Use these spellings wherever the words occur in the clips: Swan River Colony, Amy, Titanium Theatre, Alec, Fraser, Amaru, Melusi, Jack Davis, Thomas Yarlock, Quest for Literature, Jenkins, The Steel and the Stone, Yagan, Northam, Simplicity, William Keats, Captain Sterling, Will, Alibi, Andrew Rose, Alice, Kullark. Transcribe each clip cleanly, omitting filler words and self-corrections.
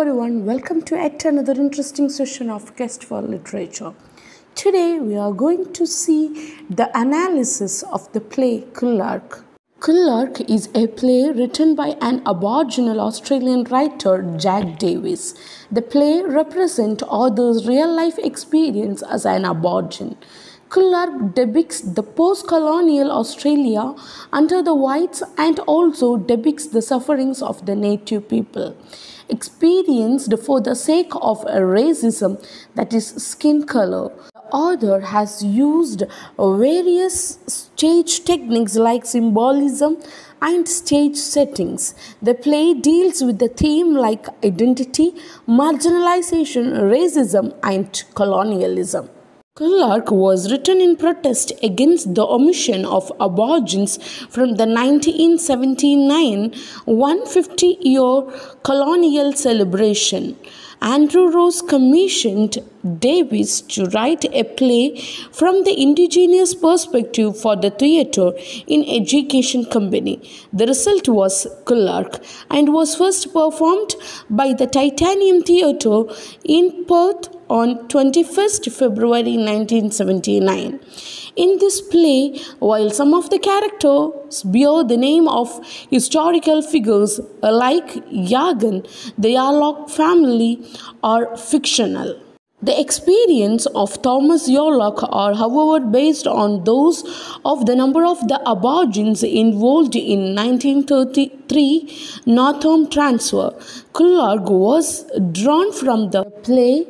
Hello everyone, welcome to yet another interesting session of Quest for Literature. Today we are going to see the analysis of the play Kullark. Kullark is a play written by an Aboriginal Australian writer Jack Davis. The play represents author's real-life experience as an Aborigine. Kullark depicts the post-colonial Australia under the whites and also depicts the sufferings of the native people, experienced for the sake of a racism that is skin color. The author has used various stage techniques like symbolism and stage settings. The play deals with the theme like identity, marginalization, racism and colonialism. Kullark was written in protest against the omission of aborigines from the 1979 150-year colonial celebration. Andrew Rose commissioned Davis to write a play from the indigenous perspective for the theatre in Education Company. The result was Kullark and was first performed by the Titanium Theatre in Perth on 21st February 1979. In this play, while some of the characters bear the name of historical figures like Yagan, the Yarlock family are fictional. The experience of Thomas Yarlock are however based on those of the number of the Aborigines involved in 1933 Northam transfer. Kullark was drawn from the play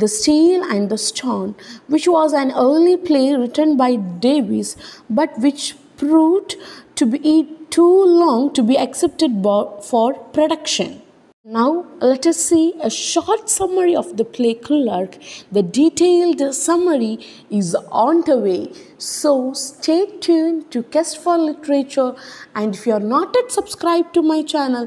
The Steel and the Stone, which was an early play written by Davis but which proved to be too long to be accepted for production. Now let us see a short summary of the play Kullark. The detailed summary is on the way, so stay tuned to Quest for Literature, and if you are not yet subscribed to my channel,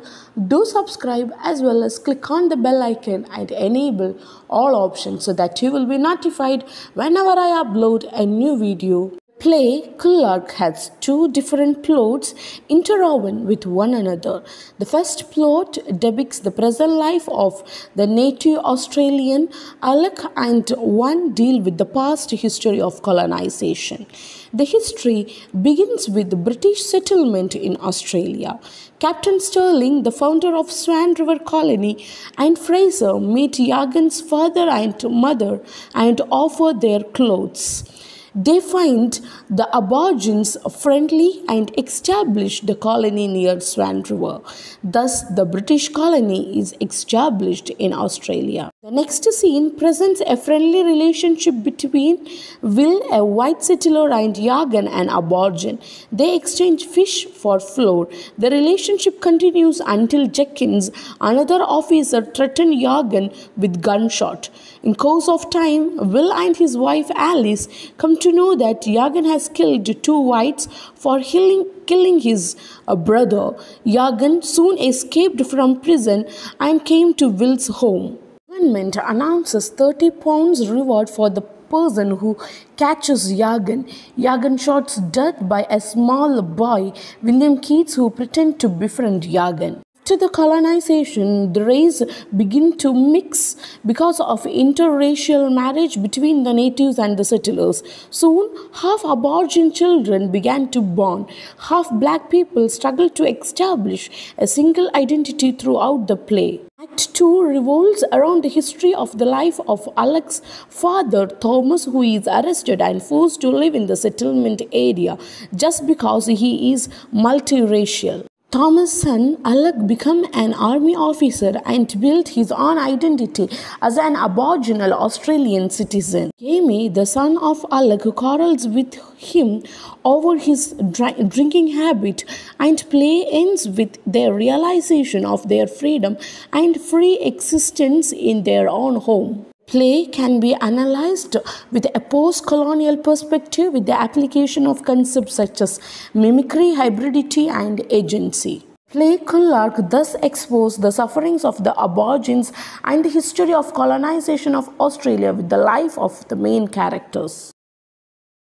do subscribe as well as click on the bell icon and enable all options so that you will be notified whenever I upload a new video. Play Kullark has two different plots interwoven with one another. The first plot depicts the present life of the native Australian Alec, and one deal with the past history of colonization. The history begins with the British settlement in Australia. Captain Sterling, the founder of Swan River Colony, and Fraser meet Yagan's father and mother and offer their clothes. They find the Aborigines friendly and establish the colony near Swan River. Thus, the British colony is established in Australia. The next scene presents a friendly relationship between Will, a white settler, and Yagan, an Aborigine. They exchange fish for flour. The relationship continues until Jenkins, another officer, threatens Yagan with gunshot. In course of time, Will and his wife Alice come to know that Yagan has killed two whites for killing his brother. Yagan soon escaped from prison and came to Will's home. The government announces £30 reward for the person who catches Yagan. Yagan shoots death by a small boy, William Keats, who pretends to befriend Yagan. After the colonization, the race begin to mix because of interracial marriage between the natives and the settlers. Soon, half Aborigine children began to born. Half black people struggled to establish a single identity throughout the play. Act 2 revolves around the history of the life of Alec's father, Thomas, who is arrested and forced to live in the settlement area just because he is multiracial. Thomas' son, Alec, became an army officer and built his own identity as an Aboriginal Australian citizen. Amy, the son of Alec, quarrels with him over his drinking habit, and play ends with their realization of their freedom and free existence in their own home. Play can be analyzed with a post-colonial perspective with the application of concepts such as mimicry, hybridity, and agency. Play Kullark thus exposed the sufferings of the Aborigines and the history of colonization of Australia with the life of the main characters.